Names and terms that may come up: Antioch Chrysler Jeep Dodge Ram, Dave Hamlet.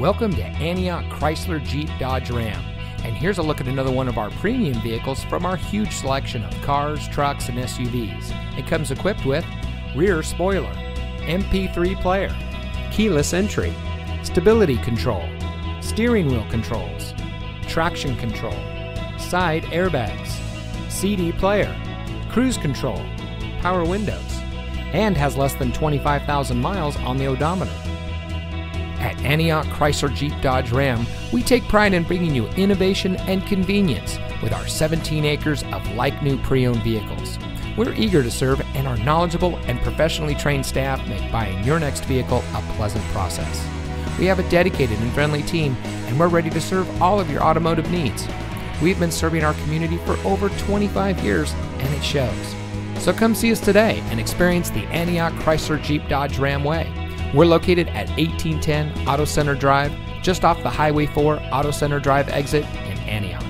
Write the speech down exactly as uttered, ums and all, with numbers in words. Welcome to Antioch Chrysler Jeep Dodge Ram, and here's a look at another one of our premium vehicles from our huge selection of cars, trucks, and S U Vs. It comes equipped with rear spoiler, M P three player, keyless entry, stability control, steering wheel controls, traction control, side airbags, C D player, cruise control, power windows, and has less than twenty-five thousand miles on the odometer. At Antioch Chrysler Jeep Dodge Ram, we take pride in bringing you innovation and convenience with our seventeen acres of like-new pre-owned vehicles. We're eager to serve, and our knowledgeable and professionally trained staff make buying your next vehicle a pleasant process. We have a dedicated and friendly team, and we're ready to serve all of your automotive needs. We've been serving our community for over twenty-five years, and it shows. So come see us today and experience the Antioch Chrysler Jeep Dodge Ram way. We're located at eighteen ten Auto Center Drive, just off the Highway four Auto Center Drive exit in Antioch.